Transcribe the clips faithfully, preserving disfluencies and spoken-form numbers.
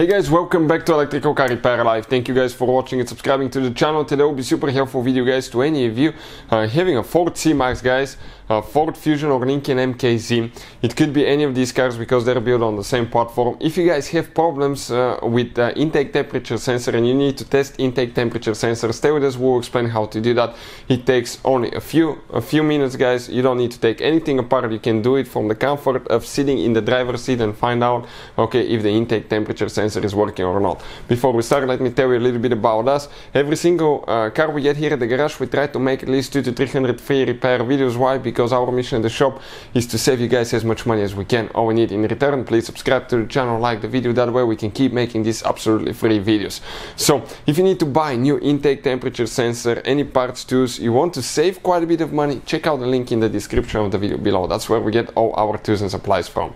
Hey guys, welcome back to Electrical Car Repair Live. Thank you guys for watching and subscribing to the channel. Today will be super helpful video guys to any of you uh, having a Ford C-Max guys, a Ford Fusion or Lincoln M K Z. It could be any of these cars because they're built on the same platform. If you guys have problems uh, with uh, intake temperature sensor and you need to test intake temperature sensor, stay with us, we'll explain how to do that. It takes only a few, a few minutes guys. You don't need to take anything apart. You can do it from the comfort of sitting in the driver's seat and find out, okay, if the intake temperature sensor sensor is working or not. Before we start, let me tell you a little bit about us. Every single uh, car we get here at the garage, we try to make at least two to three hundred free repair videos. Why? Because our mission in the shop is to save you guys as much money as we can. All we need in return, please subscribe to the channel, like the video, that way we can keep making these absolutely free videos. So, if you need to buy new intake temperature sensor, any parts, tools, you want to save quite a bit of money, check out the link in the description of the video below. That's where we get all our tools and supplies from.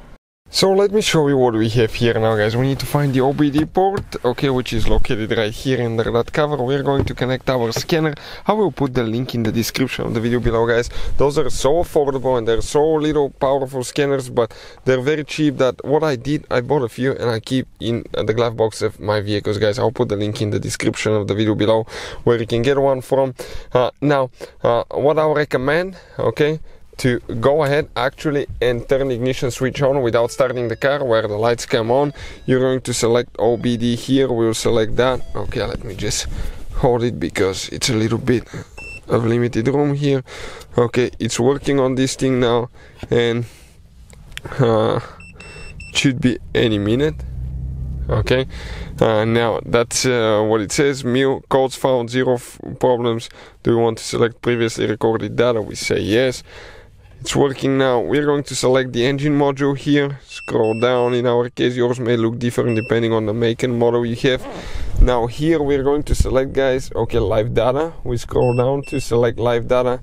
So let me show you what we have here now guys. We need to find the O B D port, okay, which is located right here under that cover. We're going to connect our scanner. I will put the link in the description of the video below guys. Those are so affordable and they're so little powerful scanners, but they're very cheap that what I did, I bought a few and I keep in the glove box of my vehicles guys. I'll put the link in the description of the video below where you can get one from. Uh, now, uh, what I recommend, okay, to go ahead actually and turn the ignition switch on without starting the car. Where the lights come on, you're going to select O B D here. We'll select that. Okay, let me just hold it because it's a little bit of limited room here. Okay, it's working on this thing now and uh, it should be any minute. Okay, uh, now that's uh, what it says. Meal codes found, zero problems. Do you want to select previously recorded data? We say yes. It's working now. We're going to select the engine module here. Scroll down. In our case, yours may look different depending on the make and model you have. Now here we're going to select guys, okay, live data. We scroll down to select live data.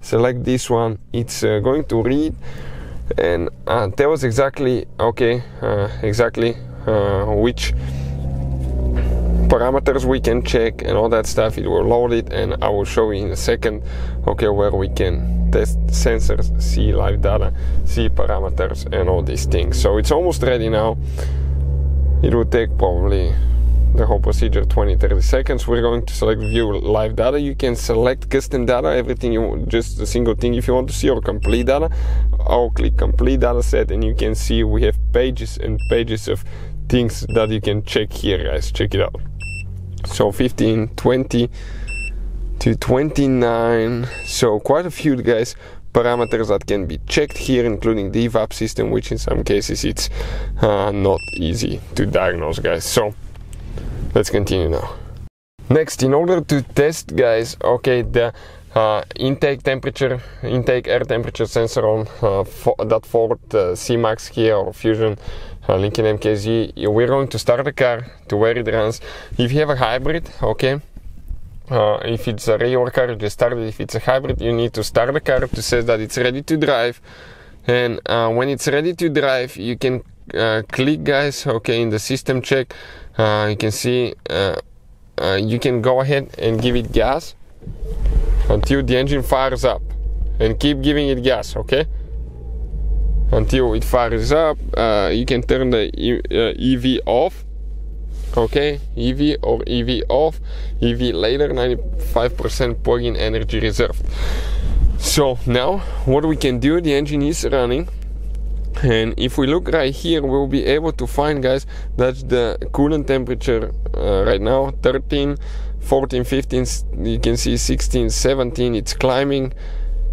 Select this one. It's uh, going to read and uh, tell us exactly, okay, uh, exactly uh, which parameters we can check and all that stuff. It will load it and I will show you in a second, okay, where we can test sensors, see live data, see parameters and all these things. So it's almost ready now. It will take probably the whole procedure twenty to thirty seconds. We're going to select view live data. You can select custom data, everything you, just a single thing if you want to see, or complete data. I'll click complete data set and you can see we have pages and pages of things that you can check here guys. Check it out. So fifteen, twenty to twenty-nine, so quite a few guys parameters that can be checked here, including the E VAP system, which in some cases it's uh, not easy to diagnose guys. So let's continue now. Next, in order to test guys, okay, the Uh, intake temperature, intake air temperature sensor on uh, fo that Ford uh, C-Max here or Fusion, uh, Lincoln M K Z. We're going to start the car to where it runs. If you have a hybrid, okay, uh, if it's a regular car, just start it. If it's a hybrid, you need to start the car to say that it's ready to drive. And uh, when it's ready to drive, you can uh, click guys, okay, in the system check. Uh, you can see, uh, uh, you can go ahead and give it gas until the engine fires up, and keep giving it gas, okay, until it fires up. Uh, you can turn the e uh, E V off, okay, E V or E V off, E V later, ninety-five percent plug-in energy reserve. So now what we can do, the engine is running, and if we look right here, we'll be able to find guys that's the coolant temperature uh, right now, thirteen, fourteen, fifteen, you can see sixteen, seventeen, it's climbing,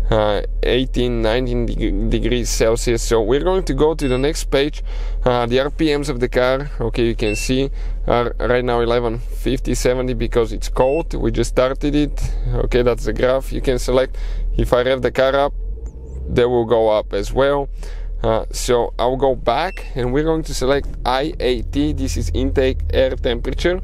uh, eighteen, nineteen deg degrees Celsius. So we're going to go to the next page. Uh, the R P Ms of the car, okay, you can see are right now eleven, fifty, seventy because it's cold. We just started it, okay, that's the graph. You can select, if I rev the car up, they will go up as well. Uh, so I'll go back and we're going to select I A T. This is intake air temperature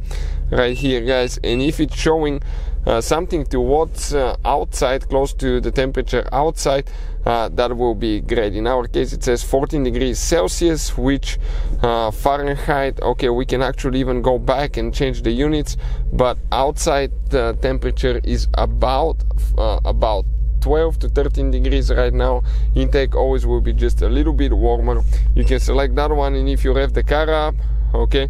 right here guys, and if it's showing uh, something to what's uh, outside, close to the temperature outside, uh, that will be great. In our case it says fourteen degrees Celsius, which uh, Fahrenheit, okay, we can actually even go back and change the units, but outside uh, temperature is about uh, about twelve to thirteen degrees right now. Intake always will be just a little bit warmer. You can select that one, and if you rev the car up, okay,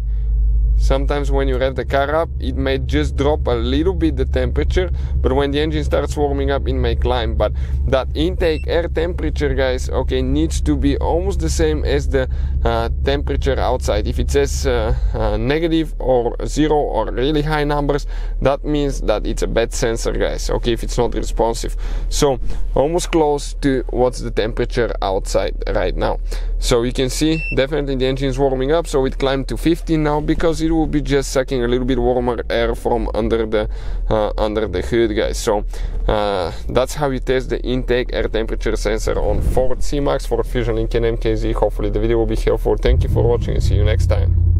Sometimes when you rev the car up, it may just drop a little bit the temperature, but when the engine starts warming up, it may climb. But that intake air temperature, guys, okay, needs to be almost the same as the uh, temperature outside. If it says uh, uh, negative or zero or really high numbers, that means that it's a bad sensor, guys, okay, if it's not responsive. So almost close to what's the temperature outside right now. So you can see definitely the engine is warming up, so it climbed to fifteen now because it will be just sucking a little bit warmer air from under the uh, under the hood, guys. So uh, that's how you test the intake air temperature sensor on Ford C-Max, Ford Fusion, Lincoln M K Z. Hopefully the video will be helpful. Thank you for watching and see you next time.